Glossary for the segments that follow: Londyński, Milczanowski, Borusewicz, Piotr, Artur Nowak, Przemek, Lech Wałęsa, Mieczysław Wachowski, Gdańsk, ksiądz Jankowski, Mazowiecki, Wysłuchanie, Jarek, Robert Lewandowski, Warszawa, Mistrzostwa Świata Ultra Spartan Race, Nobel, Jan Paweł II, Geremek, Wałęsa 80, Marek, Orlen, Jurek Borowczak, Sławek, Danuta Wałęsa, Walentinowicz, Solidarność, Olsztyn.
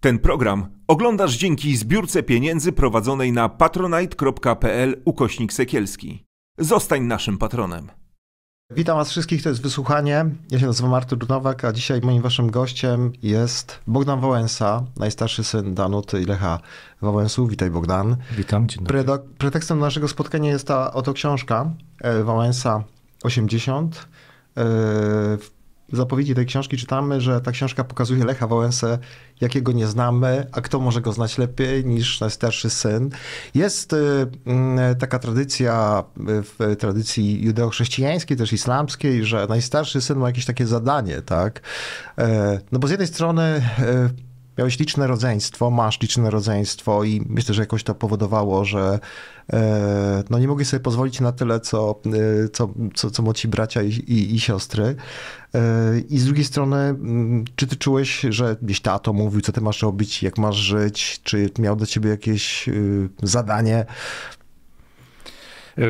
Ten program oglądasz dzięki zbiórce pieniędzy prowadzonej na patronite.pl/Sekielski. Zostań naszym patronem. Witam was wszystkich, to jest Wysłuchanie. Ja się nazywam Artur Nowak, a dzisiaj moim waszym gościem jest Bogdan Wałęsa, najstarszy syn Danuty i Lecha Wałęsów. Witaj, Bogdan. Witam, dzień dobry. Pretekstem naszego spotkania jest ta oto książka Wałęsa 80. W zapowiedzi tej książki czytamy, że ta książka pokazuje Lecha Wałęsę, jakiego nie znamy, a kto może go znać lepiej niż najstarszy syn. Jest taka tradycja w tradycji judeochrześcijańskiej, też islamskiej, że najstarszy syn ma jakieś takie zadanie, tak? No bo z jednej strony miałeś liczne rodzeństwo, masz liczne rodzeństwo i myślę, że jakoś to powodowało, że no nie mogli sobie pozwolić na tyle, co młodsi bracia i siostry. I z drugiej strony, czy ty czułeś, że gdzieś tato mówił, co ty masz robić, jak masz żyć, czy miał do ciebie jakieś zadanie?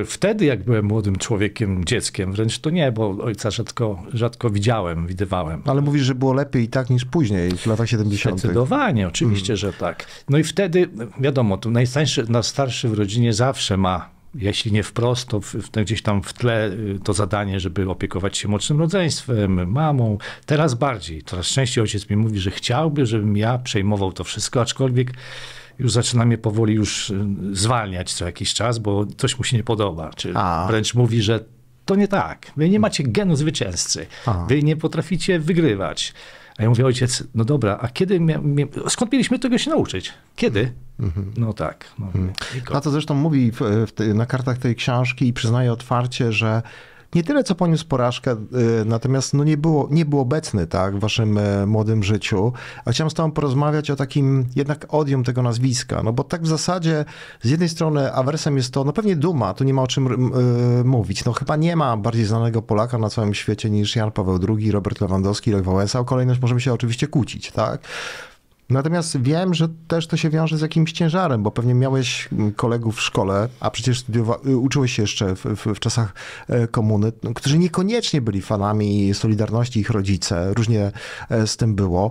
Wtedy, jak byłem młodym człowiekiem, dzieckiem wręcz, to nie, bo ojca rzadko widywałem. Ale mówisz, że było lepiej i tak niż później, w latach 70. Zdecydowanie, oczywiście, że tak. No i wtedy, wiadomo, to najstarszy w rodzinie zawsze ma, jeśli nie wprost, to gdzieś tam w tle to zadanie, żeby opiekować się młodszym rodzeństwem, mamą. Teraz bardziej, coraz częściej ojciec mi mówi, że chciałby, żebym ja przejmował to wszystko, aczkolwiek już zaczyna mnie powoli już zwalniać co jakiś czas, bo coś mu się nie podoba. Czy wręcz mówi, że to nie tak. Wy nie macie genu zwycięzcy. Wy nie potraficie wygrywać. A ja mówię, ojciec, no dobra, a kiedy skąd mieliśmy tego się nauczyć? Kiedy? No tak. A to zresztą mówi na kartach tej książki i przyznaje otwarcie, że nie tyle, co poniósł porażkę, natomiast no nie był obecny, tak, w waszym młodym życiu. A chciałem z tobą porozmawiać o takim jednak odium tego nazwiska, no bo tak w zasadzie z jednej strony awersem jest to, no pewnie duma, tu nie ma o czym mówić. No chyba nie ma bardziej znanego Polaka na całym świecie niż Jan Paweł II, Robert Lewandowski, Lech Wałęsa. O kolejność możemy się oczywiście kłócić, tak? Natomiast wiem, że też to się wiąże z jakimś ciężarem, bo pewnie miałeś kolegów w szkole, a przecież uczyłeś się jeszcze w czasach komuny, którzy niekoniecznie byli fanami Solidarności, ich rodzice. Różnie z tym było.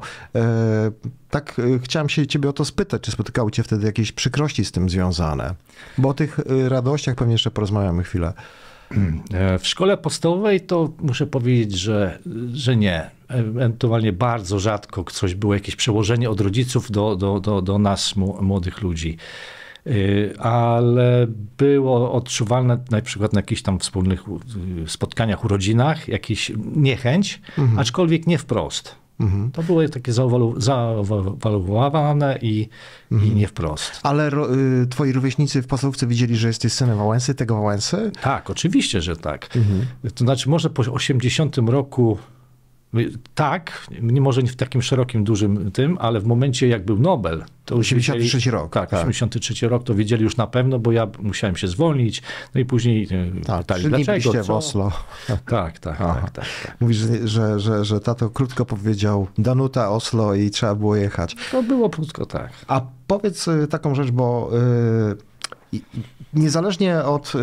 Tak chciałem się ciebie o to spytać, czy spotykały cię wtedy jakieś przykrości z tym związane? Bo o tych radościach pewnie jeszcze porozmawiamy chwilę. W szkole podstawowej to muszę powiedzieć, że nie. Ewentualnie bardzo rzadko coś było, jakieś przełożenie od rodziców do nas, młodych ludzi. Ale było odczuwalne na przykład na jakichś tam wspólnych spotkaniach, urodzinach, jakaś niechęć, aczkolwiek nie wprost. To były takie zaawalowane i nie wprost. Ale twoi rówieśnicy w podstawówce widzieli, że jesteś synem Wałęsy, tego Wałęsy? Tak, oczywiście, że tak. To znaczy może po 80 roku tak, może nie w takim szerokim, dużym tym, ale w momencie jak był Nobel, to 83 rok. Tak, 83 rok to wiedzieli już na pewno, bo ja musiałem się zwolnić, no i później pytali, dlaczego, co? W Oslo. Tak. Mówisz, że tato krótko powiedział Danuta, Oslo i trzeba było jechać. To było krótko, tak. A powiedz taką rzecz, bo niezależnie od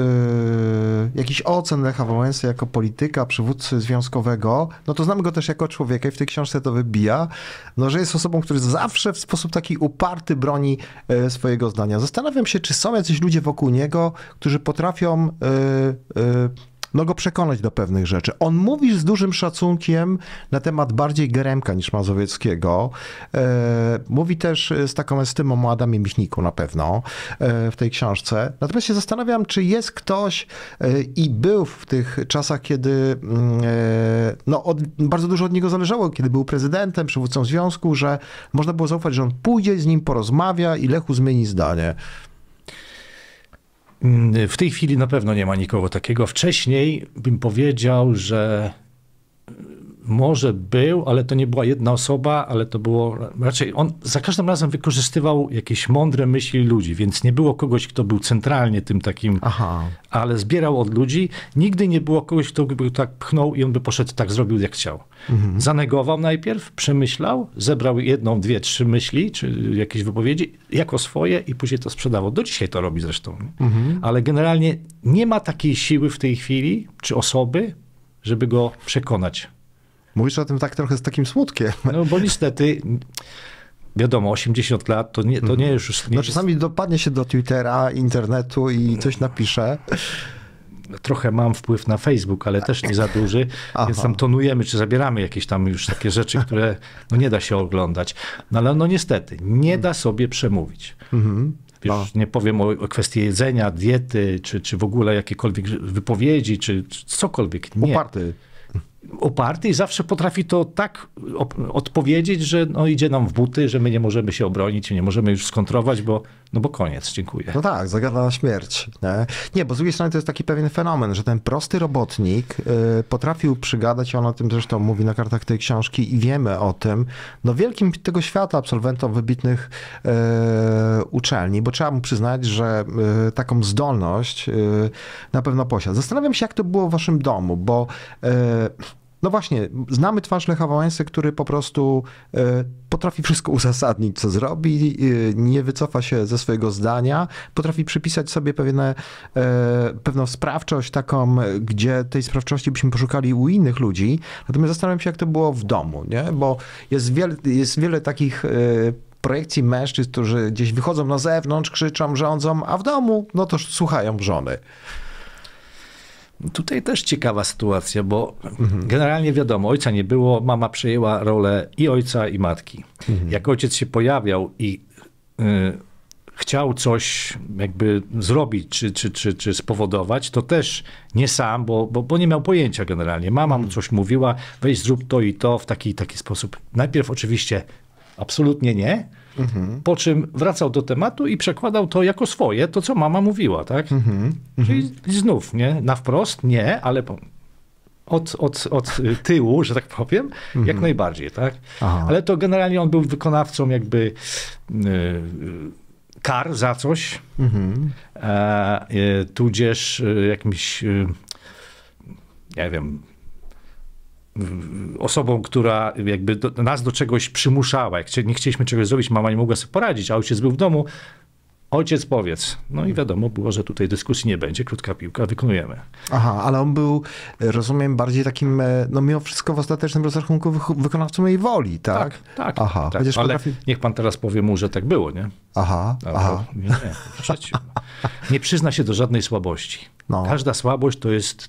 jakichś ocen Lecha Wałęsy jako polityka, przywódcy związkowego, no to znamy go też jako człowieka i w tej książce to wybija, no że jest osobą, która zawsze w sposób taki uparty broni swojego zdania. Zastanawiam się, czy są jacyś ludzie wokół niego, którzy potrafią no go przekonać do pewnych rzeczy. On mówi z dużym szacunkiem na temat bardziej Geremka niż Mazowieckiego. Mówi też z taką estymą o Adamie Michniku na pewno w tej książce. Natomiast się zastanawiam, czy jest ktoś i był w tych czasach, kiedy no, bardzo dużo od niego zależało, kiedy był prezydentem, przywódcą związku, że można było zaufać, że on pójdzie, z nim porozmawia i Lechu zmieni zdanie. W tej chwili na pewno nie ma nikogo takiego. Wcześniej bym powiedział, że może był, ale to nie była jedna osoba, ale to było raczej on za każdym razem wykorzystywał jakieś mądre myśli ludzi, więc nie było kogoś, kto był centralnie tym takim, ale zbierał od ludzi. Nigdy nie było kogoś, kto by tak pchnął i on by poszedł, tak zrobił, jak chciał. Zanegował najpierw, przemyślał, zebrał jedną, dwie, trzy myśli, czy jakieś wypowiedzi, jako swoje i później to sprzedawał. Do dzisiaj to robi zresztą. Ale generalnie nie ma takiej siły w tej chwili, czy osoby, żeby go przekonać. Mówisz o tym tak trochę z takim smutkiem. No bo niestety wiadomo, 80 lat to nie już... Nie, no czasami dopadnie się do Twittera, internetu i coś napisze. Trochę mam wpływ na Facebook, ale też nie za duży, więc tam tonujemy, czy zabieramy jakieś tam już takie rzeczy, które no nie da się oglądać. No ale no niestety, nie da sobie przemówić. Wiesz, nie powiem o kwestii jedzenia, diety, czy w ogóle jakiekolwiek wypowiedzi, czy cokolwiek. Nie. Oparty i zawsze potrafi to tak odpowiedzieć, że no idzie nam w buty, że my nie możemy się obronić, nie możemy już skontrować, bo koniec, dziękuję. No tak, zagadka na śmierć. Nie, bo z drugiej strony to jest taki pewien fenomen, że ten prosty robotnik potrafił przygadać, on o tym zresztą mówi na kartach tej książki i wiemy o tym, no wielkim tego świata absolwentom wybitnych uczelni, bo trzeba mu przyznać, że taką zdolność na pewno posiada. Zastanawiam się, jak to było w waszym domu, bo no właśnie, znamy twarz Lecha Wałęsy, który po prostu potrafi wszystko uzasadnić, co zrobi, nie wycofa się ze swojego zdania, potrafi przypisać sobie pewną sprawczość taką, gdzie tej sprawczości byśmy poszukali u innych ludzi. Natomiast zastanawiam się, jak to było w domu, nie? Bo jest wiele takich projekcji mężczyzn, którzy gdzieś wychodzą na zewnątrz, krzyczą, rządzą, a w domu no to słuchają żony. Tutaj też ciekawa sytuacja, bo generalnie wiadomo, ojca nie było, mama przejęła rolę i ojca, i matki. Jak ojciec się pojawiał i chciał coś jakby zrobić, czy spowodować, to też nie sam, bo nie miał pojęcia generalnie. Mama mu coś mówiła, weź zrób to i to w taki sposób. Najpierw oczywiście absolutnie nie, po czym wracał do tematu i przekładał to jako swoje, to co mama mówiła, tak? Czyli znów, nie? Na wprost nie, ale od tyłu, że tak powiem, jak najbardziej, tak? Ale to generalnie on był wykonawcą jakby kar za coś, tudzież jakimś, nie wiem, osobą, która jakby nas do czegoś przymuszała. Jak nie chcieliśmy czegoś zrobić, mama nie mogła sobie poradzić, a ojciec był w domu. Ojciec, powiedz. No i wiadomo było, że tutaj dyskusji nie będzie, krótka piłka, wykonujemy. Ale on był, rozumiem, bardziej takim, no mimo wszystko w ostatecznym rozrachunku wykonawcą jej woli, tak? Tak. Tak. Ale potrafi... niech pan teraz powie mu, że tak było, nie? Nie przyzna się do żadnej słabości. No. Każda słabość to jest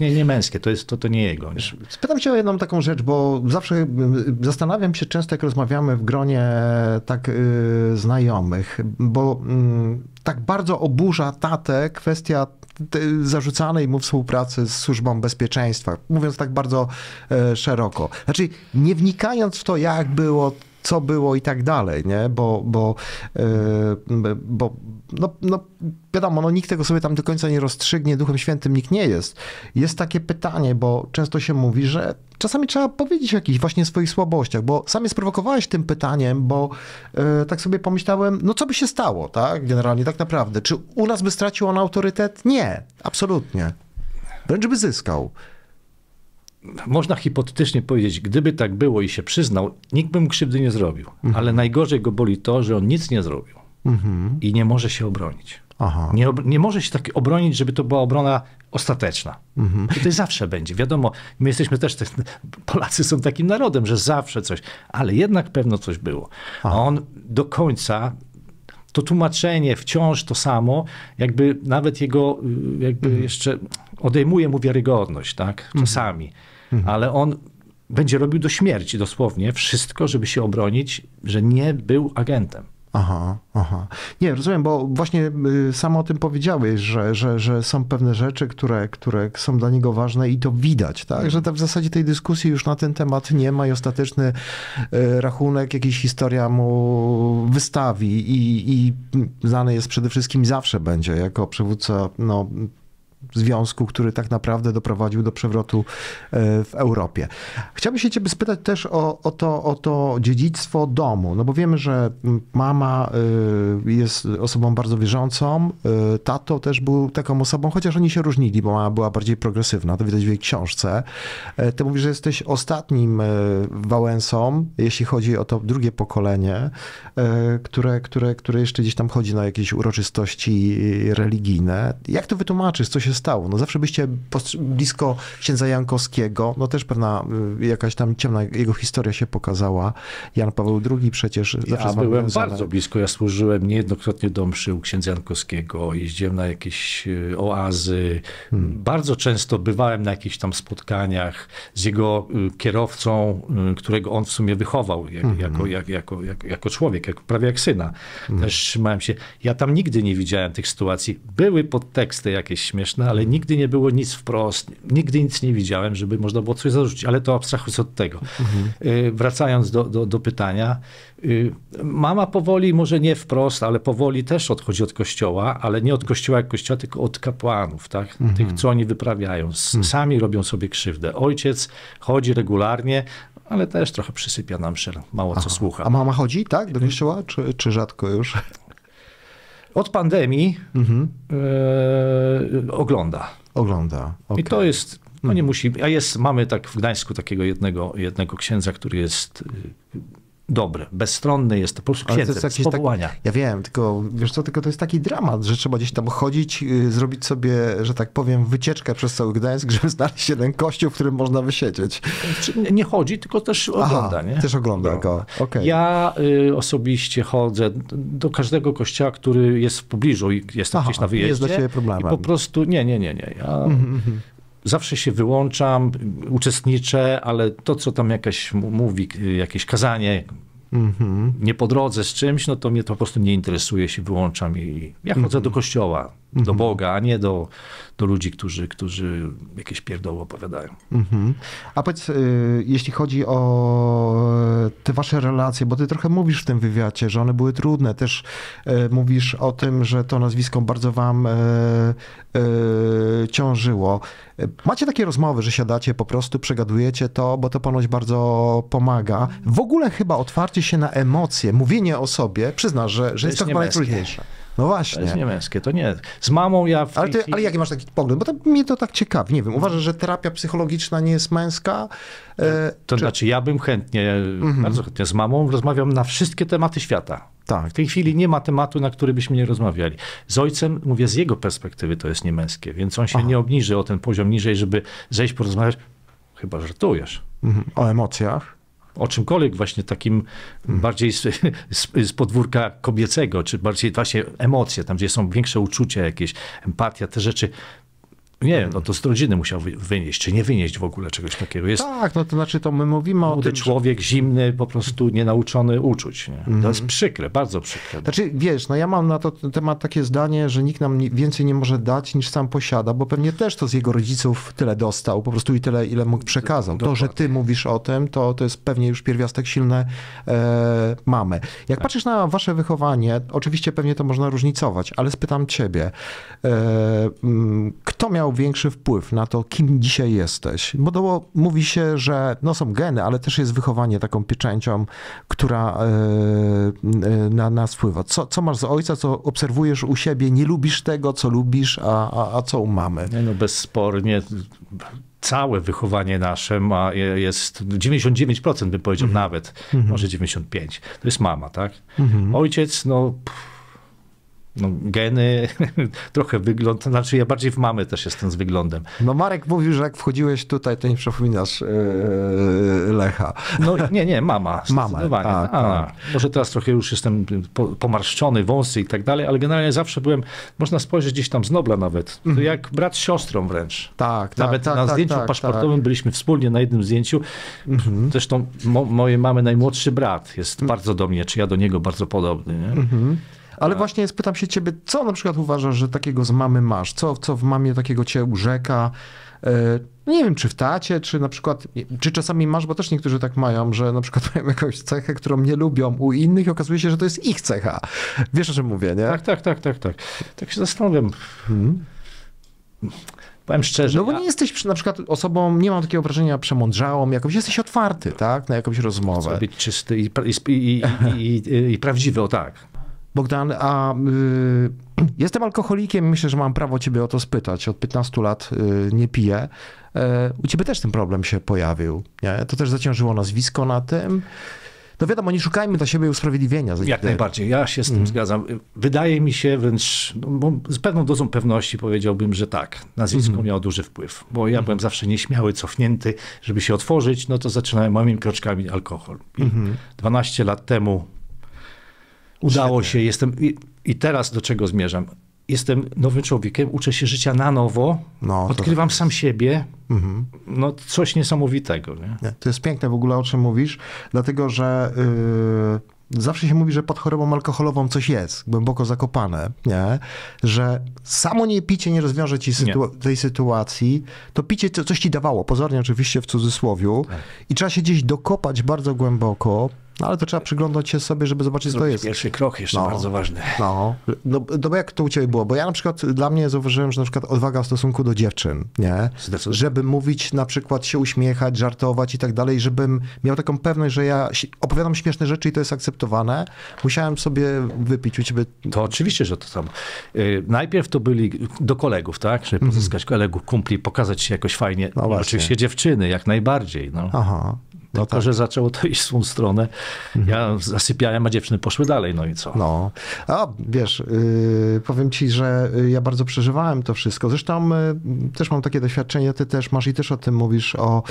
niemęskie, to nie jego. Nie? Spytam cię o jedną taką rzecz, bo zawsze zastanawiam się często, jak rozmawiamy w gronie tak znajomych, bo tak bardzo oburza tatę kwestia zarzucanej mu współpracy z Służbą Bezpieczeństwa, mówiąc tak bardzo szeroko. Znaczy, nie wnikając w to, jak było, co było i tak dalej, nie? Bo wiadomo, nikt tego sobie tam do końca nie rozstrzygnie, Duchem Świętym nikt nie jest. Jest takie pytanie, bo często się mówi, że czasami trzeba powiedzieć o jakichś właśnie swoich słabościach, bo sam je sprowokowałeś tym pytaniem, bo tak sobie pomyślałem, no co by się stało, tak? Generalnie, tak naprawdę. Czy u nas by stracił on autorytet? Nie, absolutnie. Wręcz by zyskał. Można hipotetycznie powiedzieć, gdyby tak było i się przyznał, nikt by mu krzywdy nie zrobił. Ale najgorzej go boli to, że on nic nie zrobił i nie może się obronić. Nie może się tak obronić, żeby to była obrona ostateczna. Tutaj zawsze będzie. Wiadomo, my jesteśmy też, Polacy są takim narodem, że zawsze coś, ale jednak pewno coś było. A on do końca, to tłumaczenie wciąż to samo, jakby nawet jego jeszcze odejmuje mu wiarygodność, tak? Czasami. Ale on będzie robił do śmierci dosłownie wszystko, żeby się obronić, że nie był agentem. Nie, rozumiem, bo właśnie sam o tym powiedziałeś, że są pewne rzeczy, które są dla niego ważne i to widać, tak? Że w zasadzie tej dyskusji już na ten temat nie ma i ostateczny rachunek, jakiś historia mu wystawi i znany jest przede wszystkim zawsze będzie jako przywódca, no, związku, który tak naprawdę doprowadził do przewrotu w Europie. Chciałbym się ciebie spytać też o to dziedzictwo domu, no bo wiemy, że mama jest osobą bardzo wierzącą, tato też był taką osobą, chociaż oni się różnili, bo mama była bardziej progresywna, to widać w jej książce. Ty mówisz, że jesteś ostatnim Wałęsą, jeśli chodzi o to drugie pokolenie, które jeszcze gdzieś tam chodzi na jakieś uroczystości religijne. Jak to wytłumaczysz? Co się się stało. No zawsze byście blisko księdza Jankowskiego, no też pewna jakaś tam ciemna jego historia się pokazała. Jan Paweł II przecież zawsze... Ja byłem bardzo blisko, ja służyłem niejednokrotnie do mszy u księdza Jankowskiego, jeździłem na jakieś oazy, bardzo często bywałem na jakichś tam spotkaniach z jego kierowcą, którego on w sumie wychował jako człowiek, prawie jak syna. Też trzymałem się. Ja tam nigdy nie widziałem tych sytuacji. Były podteksty jakieś śmieszne, ale nigdy nie było nic wprost. Nigdy nic nie widziałem, żeby można było coś zarzucić, ale to abstrahując od tego. Wracając do pytania, mama powoli, może nie wprost, ale powoli też odchodzi od kościoła, ale nie od kościoła jak kościoła, tylko od kapłanów, tak? Tych, co oni wyprawiają. Sami robią sobie krzywdę. Ojciec chodzi regularnie, ale też trochę przysypia na mszy, mało co słucha. A mama chodzi, tak? Do kościoła, czy rzadko już? Od pandemii ogląda. Ogląda. Okay. I to jest, no nie musi, a jest, mamy tak w Gdańsku takiego jednego księdza, który jest... Dobre, bezstronny jest to, po prostu księdza z powołania. Tak, ja wiem, tylko wiesz co, tylko to jest taki dramat, że trzeba gdzieś tam chodzić, zrobić sobie, że tak powiem, wycieczkę przez cały Gdańsk, żeby znaleźć jeden kościół, w którym można wysiedzieć. Nie chodzi, tylko też ogląda. Aha, nie? Też ogląda go. Okay. Ja osobiście chodzę do każdego kościoła, który jest w pobliżu i jestem gdzieś na wyjeździe. Jest dla ciebie problemem. I po prostu nie. Ja... Zawsze się wyłączam, uczestniczę, ale to, co tam jakaś mówi, jakieś kazanie, nie po drodze z czymś, no to mnie to po prostu nie interesuje, się wyłączam. I ja chodzę do kościoła, do Boga, a nie do ludzi, którzy jakieś pierdoły opowiadają. A powiedz, jeśli chodzi o te wasze relacje, bo ty trochę mówisz w tym wywiadzie, że one były trudne, też mówisz o tym, że to nazwisko bardzo wam ciążyło. Macie takie rozmowy, że siadacie, po prostu przegadujecie to, bo to ponoć bardzo pomaga. W ogóle chyba otwarcie się na emocje, mówienie o sobie, przyznasz, że jest to chyba najtrudniejsze. No właśnie. To jest niemęskie, to nie. Z mamą ja... Ale jaki masz taki pogląd? Bo to mnie to tak ciekawi. Nie wiem, uważasz, że terapia psychologiczna nie jest męska? Znaczy ja bym chętnie, bardzo chętnie z mamą rozmawiam na wszystkie tematy świata. Tak. W tej chwili nie ma tematu, na który byśmy nie rozmawiali. Z ojcem, mówię, z jego perspektywy to jest niemęskie, więc on się nie obniży o ten poziom niżej, żeby zejść, porozmawiać. Chyba żartujesz. O emocjach? O czymkolwiek właśnie takim bardziej z podwórka kobiecego, czy bardziej właśnie emocje, tam gdzie są większe uczucia jakieś, empatia, te rzeczy. Nie wiem, no to z rodziny musiał wynieść, czy nie wynieść w ogóle czegoś takiego. Jest tak, no to znaczy to my mówimy o tym, człowiek zimny, po prostu nienauczony uczuć. Nie? To jest przykre, bardzo przykre. Znaczy wiesz, no ja mam na to temat takie zdanie, że nikt nam więcej nie może dać niż sam posiada, bo pewnie też to z jego rodziców tyle dostał, po prostu i tyle, ile mógł przekazał. To, że ty mówisz o tym, to jest pewnie już pierwiastek silny mamy. Jak patrzysz na wasze wychowanie, oczywiście pewnie to można różnicować, ale spytam ciebie, kto miał większy wpływ na to, kim dzisiaj jesteś? Bo mówi się, że no są geny, ale też jest wychowanie taką pieczęcią, która na nas wpływa. Co masz z ojca, co obserwujesz u siebie? Nie lubisz tego, co lubisz, a co u mamy? No bezspornie całe wychowanie nasze jest 99%, bym powiedział nawet, może 95%. To jest mama, tak? Ojciec, no, geny, trochę wygląd, znaczy ja bardziej w mamy też jestem z wyglądem. No Marek mówił, że jak wchodziłeś tutaj, to nie przypominasz Lecha. No nie, mama. Zdecydowanie. Tak. Może teraz trochę już jestem pomarszczony, wąsy i tak dalej, ale generalnie zawsze byłem, można spojrzeć gdzieś tam z Nobla nawet, jak brat z siostrą wręcz. Tak, nawet tak, na zdjęciu paszportowym byliśmy wspólnie na jednym zdjęciu. Zresztą mojej mamy najmłodszy brat jest bardzo do mnie, czy ja do niego bardzo podobny. Nie? Ale właśnie spytam się ciebie, co na przykład uważasz, że takiego z mamy masz? Co w mamie takiego cię urzeka? Nie wiem, czy w tacie, czy na przykład, czy czasami masz, bo też niektórzy tak mają, że na przykład mają jakąś cechę, którą nie lubią u innych i okazuje się, że to jest ich cecha. Wiesz, o czym mówię, nie? Tak. Tak się zastanawiam. Powiem szczerze. No bo nie jesteś na przykład osobą, nie mam takiego wrażenia, przemądrzałą jakąś, jesteś otwarty, tak? Na jakąś rozmowę. Chcę być czysty i prawdziwy, Bogdan, jestem alkoholikiem, myślę, że mam prawo ciebie o to spytać. Od 15 lat nie piję. U ciebie też ten problem się pojawił. Nie? To też zaciążyło nazwisko na tym. No wiadomo, nie szukajmy dla siebie usprawiedliwienia. Jak najbardziej, ja się z tym zgadzam. Wydaje mi się wręcz, no, z pewną dozą pewności powiedziałbym, że tak, nazwisko miało duży wpływ, bo ja byłem zawsze nieśmiały, cofnięty, żeby się otworzyć, no to zaczynałem małymi kroczkami alkohol. I 12 lat temu udało się, jestem i teraz do czego zmierzam? Jestem nowym człowiekiem, uczę się życia na nowo, odkrywam sam siebie, no coś niesamowitego. Nie? To jest piękne w ogóle, o czym mówisz, dlatego że zawsze się mówi, że pod chorobą alkoholową coś jest, głęboko zakopane, nie? Że samo nie picie nie rozwiąże ci tej sytuacji, to picie coś ci dawało, pozornie oczywiście w cudzysłowiu, i trzeba się gdzieś dokopać bardzo głęboko. No ale to trzeba przyglądać się sobie, żeby zobaczyć, co to jest. Pierwszy krok jeszcze bardzo ważny. No, jak to u ciebie było? Bo ja na przykład, dla mnie zauważyłem, że na przykład odwaga w stosunku do dziewczyn, nie? Żeby mówić, na przykład się uśmiechać, żartować i tak dalej, żebym miał taką pewność, że ja opowiadam śmieszne rzeczy i to jest akceptowane. Musiałem sobie wypić u ciebie. To oczywiście, że to tam. Najpierw to byli do kolegów, tak? Żeby pozyskać kolegów, kumpli, pokazać się jakoś fajnie. No oczywiście dziewczyny, jak najbardziej. No. Aha. No tylko, że zaczęło to iść w swą stronę. Ja zasypiałem, a dziewczyny poszły dalej, no i co? No, a wiesz, powiem ci, że ja bardzo przeżywałem to wszystko. Zresztą też mam takie doświadczenie, ty też masz i też o tym mówisz, o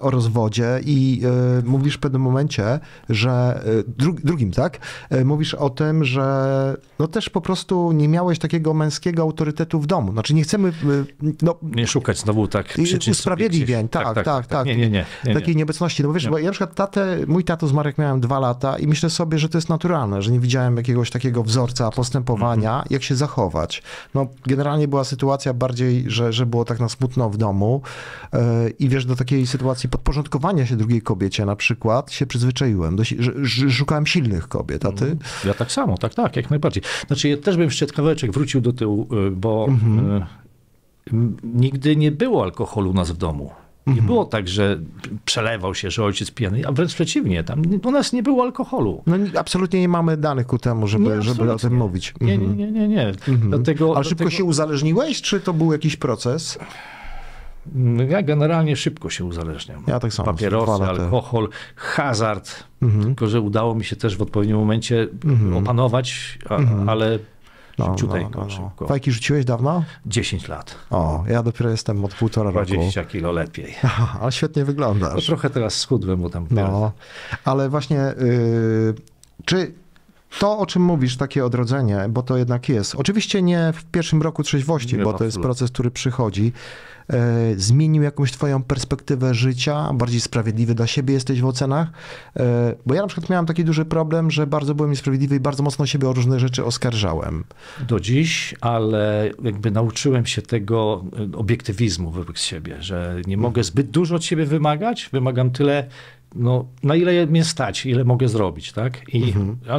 rozwodzie i mówisz w pewnym momencie, że, drugim, tak? Mówisz o tym, że no też po prostu nie miałeś takiego męskiego autorytetu w domu. Znaczy nie chcemy... No, nie szukać znowu tak przyczyn usprawiedliwień, tak. Nie. Takiej nieobecności. No bo wiesz, bo ja na przykład mój tato z Marek miałem 2 lata i myślę sobie, że to jest naturalne, że nie widziałem jakiegoś takiego wzorca postępowania, jak się zachować. No generalnie była sytuacja bardziej, że było tak na smutno w domu i wiesz, do takiej sytuacji podporządkowania się drugiej kobiecie na przykład się przyzwyczaiłem. Że szukałem silnych kobiet, a ty? Ja tak samo, tak, jak najbardziej. Znaczy ja też bym jeszcze kawałeczek wrócił do tyłu, bo nigdy nie było alkoholu u nas w domu. Nie było tak, że przelewał się, że ojciec pijany, a wręcz przeciwnie, tam u nas nie było alkoholu. No absolutnie nie mamy danych ku temu, żeby o tym mówić. Nie. Dlatego, ale szybko się uzależniłeś, czy to był jakiś proces? Ja generalnie szybko się uzależniam. Ja tak samo. Papierosy, alkohol, hazard, tylko że udało mi się też w odpowiednim momencie opanować, ale... No. Fajki rzuciłeś dawno? 10 lat. O, ja dopiero jestem od 1,5 roku. 20 kilo lepiej. Ale świetnie wyglądasz. No, trochę teraz schudłem, bo tam... Ale właśnie, czy to, o czym mówisz, takie odrodzenie, bo to jednak jest, oczywiście nie w pierwszym roku trzeźwości, bo to jest proces, który przychodzi, zmienił jakąś twoją perspektywę życia, bardziej sprawiedliwy dla siebie jesteś w ocenach, bo ja na przykład miałem taki duży problem, że bardzo byłem niesprawiedliwy i bardzo mocno siebie o różne rzeczy oskarżałem. Do dziś, ale jakby nauczyłem się tego obiektywizmu wobec siebie, że nie mogę zbyt dużo od siebie wymagać, wymagam tyle, no, na ile mnie stać, ile mogę zrobić, tak? I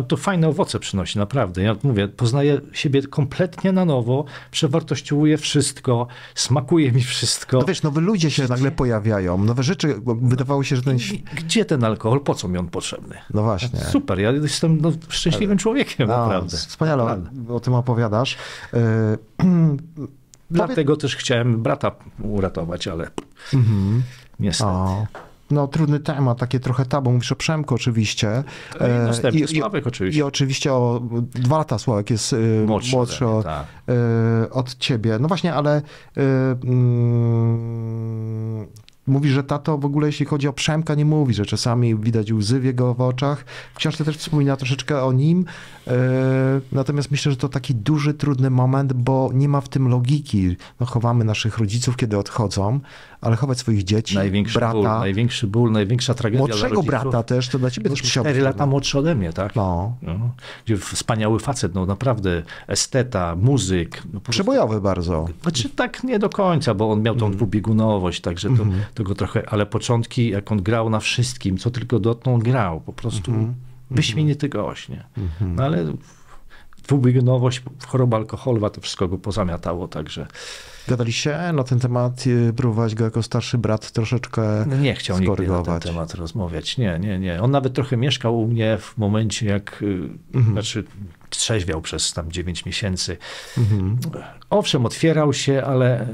to fajne owoce przynosi, naprawdę. Ja mówię, poznaję siebie kompletnie na nowo, przewartościuję wszystko, smakuje mi wszystko. No wiesz, nowi ludzie się nagle pojawiają, nowe rzeczy, wydawało się, że ten... Gdzie ten alkohol, po co mi on potrzebny? No właśnie. Super, ja jestem szczęśliwym człowiekiem, naprawdę. Wspaniale, naprawdę. O tym opowiadasz. Dlatego też chciałem brata uratować, ale niestety... No trudny temat, takie trochę tabu. Mówisz o Przemku oczywiście. I Sławek oczywiście. I oczywiście o 2 lata Sławek jest młodszy od ciebie. No właśnie, ale mówi, że tato w ogóle jeśli chodzi o Przemka nie mówi, że czasami widać łzy w jego oczach. W książce też wspomina troszeczkę o nim. Natomiast myślę, że to taki duży, trudny moment, bo nie ma w tym logiki. No, chowamy naszych rodziców, kiedy odchodzą, ale chować swoich dzieci, największy ból, największa tragedia młodszego brata też, to dla ciebie też 4 lata młodszy ode mnie, tak? Gdzie wspaniały facet, no naprawdę esteta, muzyk. No, przebojowy bardzo. Znaczy tak nie do końca, bo on miał tą dwubiegunowość, także to... Tego trochę, ale początki, jak on grał na wszystkim, co tylko dotknął, grał. Po prostu wyśmienity gość, nie? No ale dwubiegunowość, choroba alkoholowa, to wszystko go pozamiatało, także... Gadaliście na ten temat, próbować go jako starszy brat troszeczkę nie chciał skorygować. Nigdy na ten temat rozmawiać, nie. On nawet trochę mieszkał u mnie w momencie, jak, znaczy trzeźwiał przez tam 9 miesięcy. Owszem, otwierał się, ale...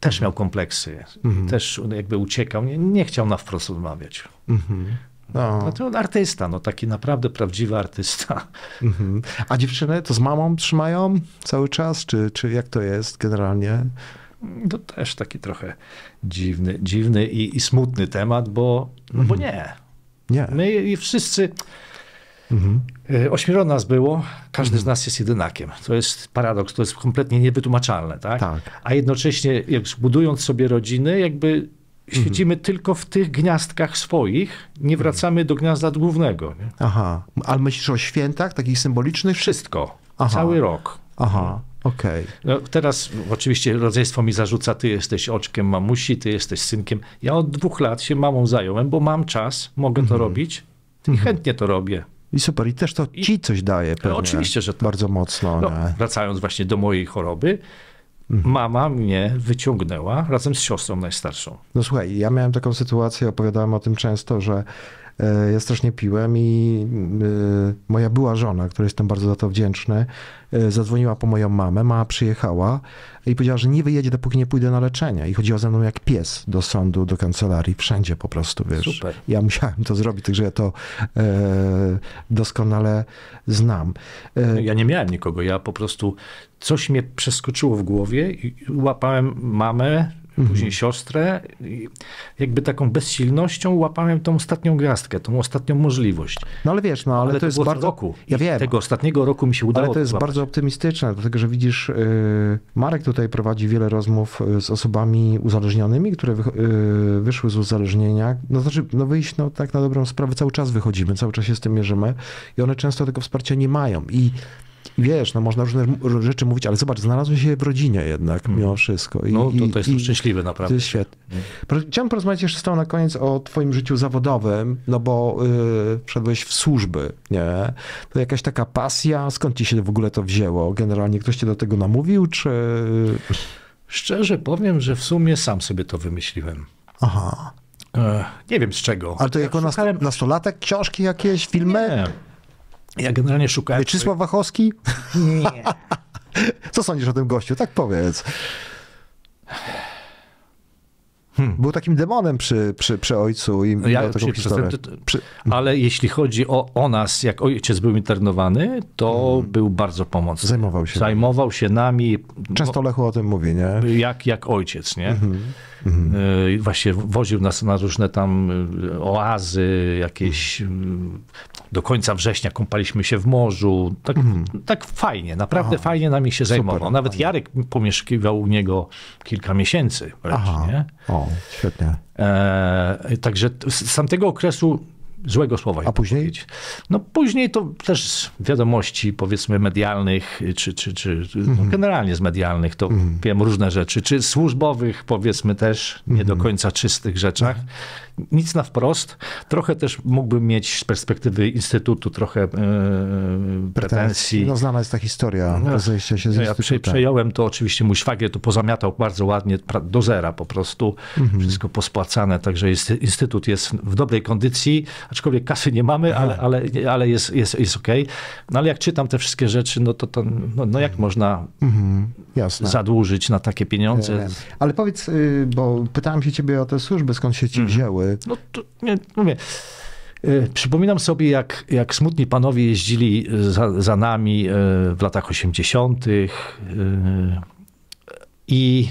Też miał kompleksy, też jakby uciekał, nie chciał na wprost rozmawiać. No. No to on artysta, no taki naprawdę prawdziwy artysta. Mhm. A dziewczyny to z mamą trzymają cały czas? Czy jak to jest generalnie? To też taki trochę dziwny i smutny temat, bo, no bo nie. My i wszyscy... Mhm. 8 nas było, każdy z nas jest jedynakiem. To jest paradoks, to jest kompletnie niewytłumaczalne. Tak? Tak. A jednocześnie budując sobie rodziny, jakby siedzimy tylko w tych gniazdkach swoich, nie wracamy do gniazda głównego. Nie? Aha, ale myślisz o świętach takich symbolicznych? Wszystko, cały rok. Aha. Okay. No, teraz oczywiście rodzeństwo mi zarzuca, ty jesteś oczkiem mamusi, ty jesteś synkiem. Ja od 2 lat się mamą zająłem, bo mam czas, mogę to robić i chętnie to robię. I super, i też to ci coś daje pewnie. Oczywiście, że tak. Bardzo mocno. No, wracając właśnie do mojej choroby, mama mnie wyciągnęła razem z siostrą najstarszą. No słuchaj, ja miałem taką sytuację, opowiadałem o tym często, że ja strasznie piłem i moja była żona, której jestem bardzo za to wdzięczny, zadzwoniła po moją mamę, mama przyjechała i powiedziała, że nie wyjedzie, dopóki nie pójdę na leczenie. I chodziła ze mną jak pies do sądu, do kancelarii, wszędzie po prostu, wiesz. Super. Ja musiałem to zrobić, także ja to doskonale znam. Ja nie miałem nikogo, ja po prostu coś mnie przeskoczyło w głowie i łapałem mamę, później siostrę, jakby taką bezsilnością łapałem tą ostatnią gwiazdkę, tą ostatnią możliwość. No ale wiesz, no ale to jest bardzo... Roku. Ja wiem. Tego ostatniego roku mi się udało. Ale to jest bardzo optymistyczne, dlatego że widzisz, Marek tutaj prowadzi wiele rozmów z osobami uzależnionymi, które wyszły z uzależnienia. No znaczy, no wyjść, no tak na dobrą sprawę, cały czas wychodzimy, cały czas się z tym mierzymy i one często tego wsparcia nie mają. I wiesz, no można różne rzeczy mówić, ale zobacz, znalazłem się w rodzinie jednak mimo wszystko. No to jest szczęśliwe naprawdę. To jest świetne. Chciałem porozmawiać jeszcze z tobą na koniec o twoim życiu zawodowym, no bo wszedłeś w służby, nie? To jakaś taka pasja, skąd ci się w ogóle to wzięło? Generalnie ktoś cię do tego namówił, czy... Szczerze powiem, że w sumie sam sobie to wymyśliłem. Aha. Nie wiem z czego. Ale to jako nastolatek? Książki jakieś, filmy? Nie. Ja generalnie szukałem... Mieczysław Wachowski? Nie. Co sądzisz o tym gościu? Tak powiedz. Był takim demonem przy ojcu i miał taką historię. Ale jeśli chodzi o nas, jak ojciec był internowany, to był bardzo pomocny. Zajmował się nami. Często Lechu o tym mówi, nie? Jak ojciec, nie? Właśnie woził nas na różne tam oazy jakieś. Do końca września kąpaliśmy się w morzu. Tak, tak fajnie, naprawdę fajnie nami się zajmował. Nawet fajnie. Jarek pomieszkiwał u niego kilka miesięcy wręcz, nie? O, świetnie. Także z tamtego okresu złego słowa. A później? Powiedzieć. No później to też z wiadomości powiedzmy medialnych, czy no generalnie z medialnych, to wiem różne rzeczy, czy służbowych powiedzmy też, nie do końca czystych rzeczach. Nic na wprost. Trochę też mógłbym mieć z perspektywy Instytutu trochę pretensji. No znana jest ta historia. No, rozejście się z Instytutem. Ja przejąłem to oczywiście, mój szwagier to pozamiatał bardzo ładnie, do zera po prostu. Wszystko pospłacane, także Instytut jest w dobrej kondycji, aczkolwiek kasy nie mamy, ale jest okej. Okay. No ale jak czytam te wszystkie rzeczy, no to no jak można zadłużyć na takie pieniądze? Nie. Ale powiedz, bo pytałem się ciebie o te służby, skąd się ci wzięły? No to nie mówię. Przypominam sobie, jak smutni panowie jeździli za nami w latach 80. I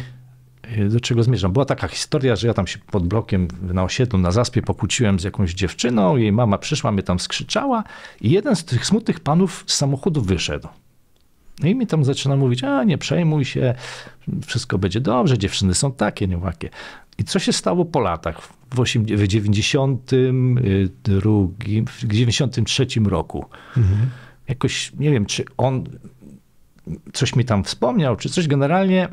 do czego zmierzam? Była taka historia, że ja tam się pod blokiem na osiedlu, na Zaspie pokłóciłem z jakąś dziewczyną, jej mama przyszła, mnie tam skrzyczała i jeden z tych smutnych panów z samochodu wyszedł. No i mi tam zaczyna mówić, a nie przejmuj się, wszystko będzie dobrze, dziewczyny są takie, nie łakie. I co się stało po latach? W 93 roku. Jakoś, nie wiem, czy on coś mi tam wspomniał, czy coś generalnie.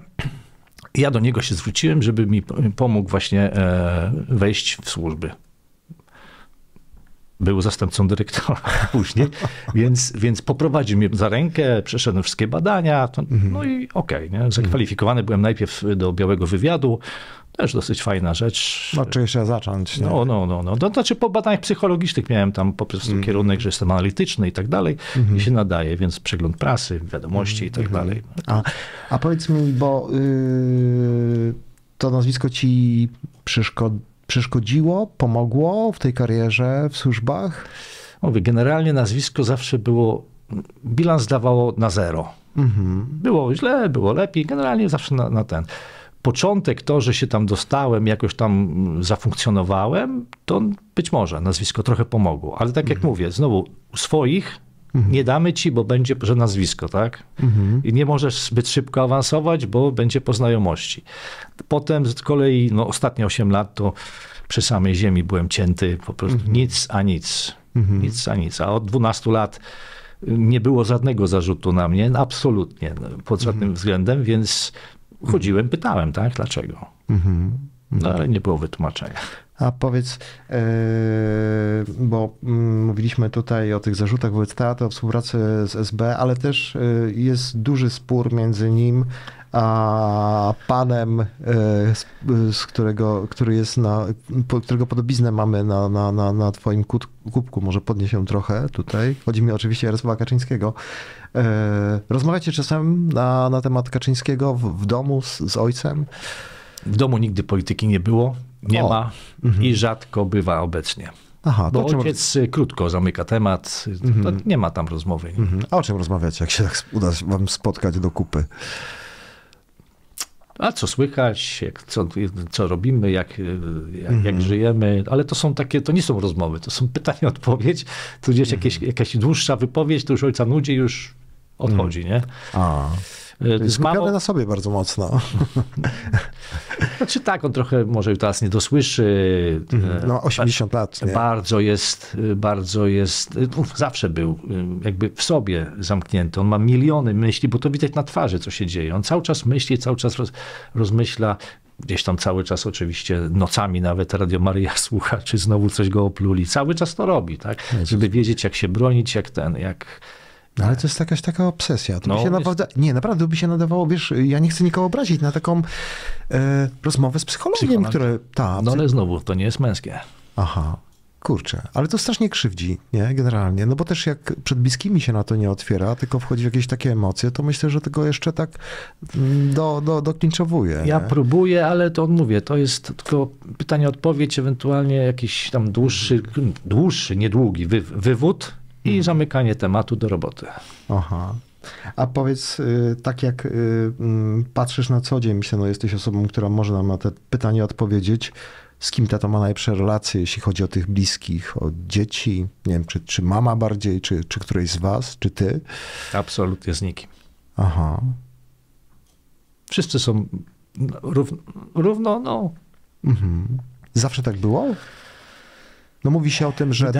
Ja do niego się zwróciłem, żeby mi pomógł właśnie wejść w służby. Był zastępcą dyrektora później, więc poprowadził mnie za rękę, przeszedłem wszystkie badania, no i okej. Zakwalifikowany byłem najpierw do białego wywiadu, też dosyć fajna rzecz. No, czy się zacząć. Nie? No. To znaczy po badaniach psychologicznych miałem tam po prostu kierunek, że jestem analityczny i tak dalej i się nadaje, więc przegląd prasy, wiadomości i tak dalej. A powiedz mi, bo to nazwisko ci przeszkodziło, pomogło w tej karierze, w służbach? Mówię, generalnie nazwisko zawsze było, bilans dawało na zero. Mhm. Było źle, było lepiej, generalnie zawsze na ten. Początek to, że się tam dostałem, jakoś tam zafunkcjonowałem, to być może nazwisko trochę pomogło. Ale tak jak mówię, znowu swoich nie damy ci, bo będzie, że nazwisko, tak? I nie możesz zbyt szybko awansować, bo będzie po znajomości. Potem z kolei, no ostatnie 8 lat to przy samej ziemi byłem cięty, po prostu nic a nic. Nic a nic. A od 12 lat nie było żadnego zarzutu na mnie, absolutnie, pod żadnym względem, więc chodziłem, pytałem, tak, dlaczego. No, ale nie było wytłumaczenia. A powiedz, bo mówiliśmy tutaj o tych zarzutach wobec teatru, o współpracy z SB, ale też jest duży spór między nim a panem, z którego, który jest na, którego podobiznę mamy na twoim kubku, może podniesię trochę tutaj. Chodzi mi oczywiście o Jarosława Kaczyńskiego. Rozmawiacie czasem na temat Kaczyńskiego w domu z ojcem? W domu nigdy polityki nie było, nie ma i rzadko bywa obecnie. Aha, bo ojciec krótko zamyka temat, nie ma tam rozmowy. A o czym rozmawiacie, jak się tak uda wam spotkać do kupy? A co słychać, co robimy, jak żyjemy, ale to są takie, to nie są rozmowy, to są pytania, odpowiedź, tudzież jakaś dłuższa wypowiedź, to już ojca nudzi, już odchodzi, nie? A. Skupiamy na sobie bardzo mocno. Znaczy tak, on trochę może teraz nie dosłyszy. No 80 lat. Nie? Bardzo jest, zawsze był jakby w sobie zamknięty. On ma miliony myśli, bo to widać na twarzy, co się dzieje. On cały czas myśli, cały czas rozmyśla. Gdzieś tam cały czas oczywiście nocami nawet Radio Maryja słucha, czy znowu coś go opluli. Cały czas to robi, tak? Żeby wiedzieć, jak się bronić, No ale to jest jakaś taka obsesja. To by się naprawdę, nie, naprawdę by się nadawało, wiesz, ja nie chcę nikogo obrazić, na taką rozmowę z psychologiem, który... No ale znowu, to nie jest męskie. Aha, kurczę, ale to strasznie krzywdzi, nie, generalnie, no bo też jak przed bliskimi się na to nie otwiera, tylko wchodzi w jakieś takie emocje, to myślę, że tego jeszcze tak doklinczowuje. Ja próbuję, ale to mówię, to jest tylko pytanie-odpowiedź, ewentualnie jakiś tam dłuższy, niedługi wywód, i zamykanie tematu do roboty. Aha. A powiedz, tak jak patrzysz na co dzień, myślę, no jesteś osobą, która może nam na te pytanie odpowiedzieć, z kim tato ma najlepsze relacje, jeśli chodzi o tych bliskich, o dzieci, nie wiem, czy mama bardziej, czy któryś z was, czy ty? Absolutnie z nikim. Aha. Wszyscy są równo, no. Zawsze tak było? No mówi się o tym, że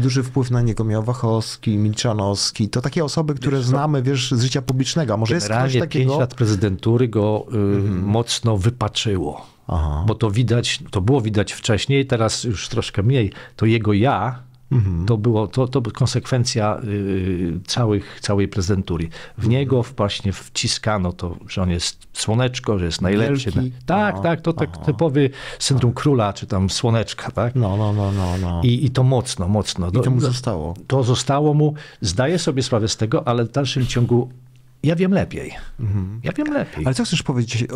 duży wpływ na niego miał Wachowski, Milczanowski. To takie osoby, które znamy, wiesz, z życia publicznego. Może jest coś takiego... 5 lat prezydentury go mocno wypaczyło. Aha. Bo to widać, to było widać wcześniej, teraz już troszkę mniej. To jego to konsekwencja całej prezydentury. W niego właśnie wciskano to, że on jest słoneczko, że jest najlepszy. To tak typowy syndrom króla, czy tam słoneczka, tak? I to mocno. I to mu zostało. To zostało mu. Zdaję sobie sprawę z tego, ale w dalszym ciągu ja wiem lepiej. Ale co chcesz powiedzieć,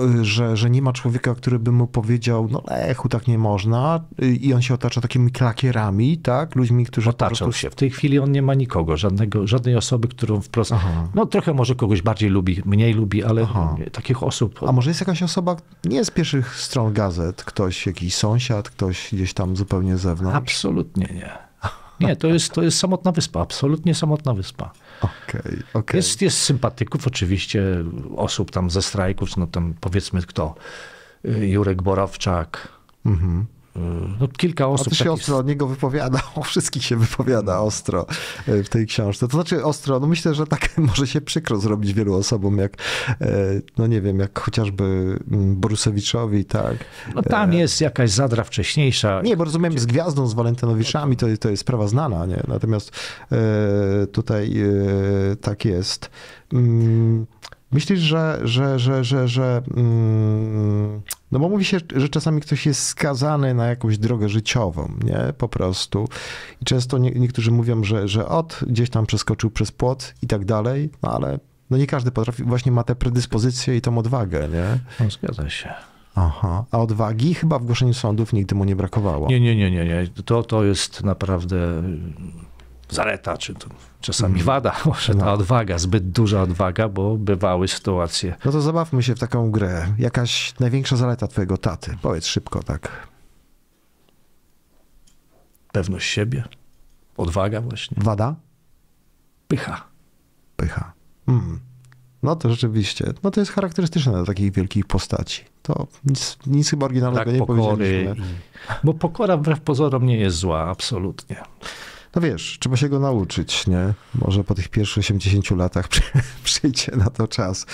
że nie ma człowieka, który by mu powiedział, no Lechu, tak nie można, i on się otacza takimi klakierami, tak? Ludźmi, którzy... Otaczał się. W tej chwili on nie ma nikogo, żadnej osoby, którą wprost... Aha. No trochę może kogoś bardziej lubi, mniej lubi, ale takich osób... A może jest jakaś osoba, nie z pierwszych stron gazet, ktoś, jakiś sąsiad, ktoś gdzieś tam zupełnie z zewnątrz? Absolutnie nie. Nie, to jest samotna wyspa, absolutnie samotna wyspa. Okay. Jest sympatyków, oczywiście osób tam ze strajków, no tam powiedzmy kto, Jurek Borowczak, no, kilka osób. A ty się ostro od niego wypowiada, o wszystkich się wypowiada ostro w tej książce. To znaczy ostro, no myślę, że tak może się przykro zrobić wielu osobom, jak, no nie wiem, jak chociażby Borusewiczowi, tak. No tam jest jakaś zadra wcześniejsza. Nie, bo rozumiem, z Gwiazdą, z Walentinowiczami to jest sprawa znana, nie? Natomiast tutaj tak jest. Myślisz, że no bo mówi się, że czasami ktoś jest skazany na jakąś drogę życiową, nie? Po prostu. I często niektórzy mówią, że gdzieś tam przeskoczył przez płot i tak dalej, no ale no nie każdy potrafi, właśnie ma te predyspozycje i tą odwagę, nie? No, zgadza się. Aha. A odwagi chyba w głoszeniu sądów nigdy mu nie brakowało. Nie. To jest naprawdę zaleta, czy to czasami wada, może ta odwaga, zbyt duża odwaga, bo bywały sytuacje. No to zabawmy się w taką grę. Jakaś największa zaleta twojego taty? Powiedz szybko, tak. Pewność siebie. Odwaga właśnie. Wada? Pycha. Pycha. No to rzeczywiście, no to jest charakterystyczne dla takich wielkich postaci. To nic chyba oryginalnego tak, nie powiedzieliśmy. Bo pokora wbrew pozorom nie jest zła, absolutnie. No wiesz, trzeba się go nauczyć, nie? Może po tych pierwszych 80 latach przyjdzie na to czas.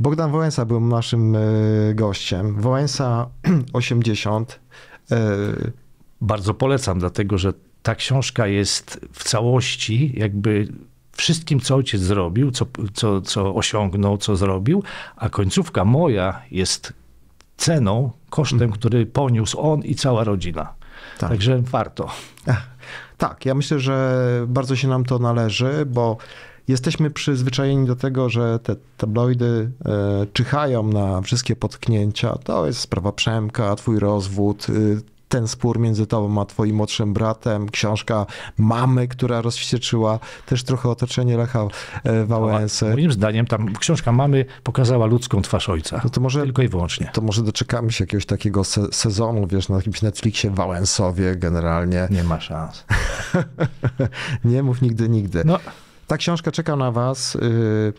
Bogdan Wałęsa był naszym gościem. Wałęsa 80. Bardzo polecam, dlatego że ta książka jest w całości jakby wszystkim, co ojciec zrobił, co osiągnął, co zrobił, a końcówka moja jest ceną, kosztem, który poniósł on i cała rodzina. Tak. Także warto. Tak, ja myślę, że bardzo się nam to należy, bo jesteśmy przyzwyczajeni do tego, że te tabloidy czyhają na wszystkie potknięcia. To jest sprawa Przemka, twój rozwód, ten spór między tobą a twoim młodszym bratem, książka mamy, która rozwścieczyła też trochę otoczenie Lecha Wałęsy. No, moim zdaniem tam książka mamy pokazała ludzką twarz ojca. No to może, tylko i wyłącznie. To może doczekamy się jakiegoś takiego sezonu, wiesz, na jakimś Netflixie Wałęsowie generalnie. Nie ma szans. Nie mów nigdy, nigdy. No. Ta książka czeka na was.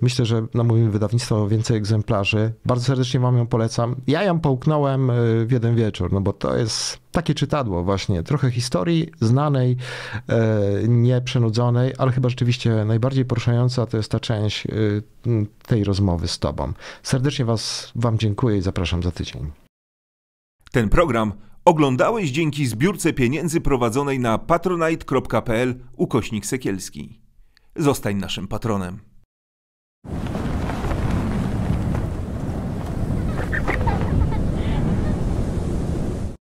Myślę, że namówimy wydawnictwo więcej egzemplarzy. Bardzo serdecznie wam ją polecam. Ja ją połknąłem w jeden wieczór, no bo to jest takie czytadło właśnie. Trochę historii znanej, nieprzenudzonej, ale chyba rzeczywiście najbardziej poruszająca to jest ta część tej rozmowy z tobą. Serdecznie wam dziękuję i zapraszam za tydzień. Ten program oglądałeś dzięki zbiórce pieniędzy prowadzonej na patronite.pl/Sekielski. Zostań naszym patronem.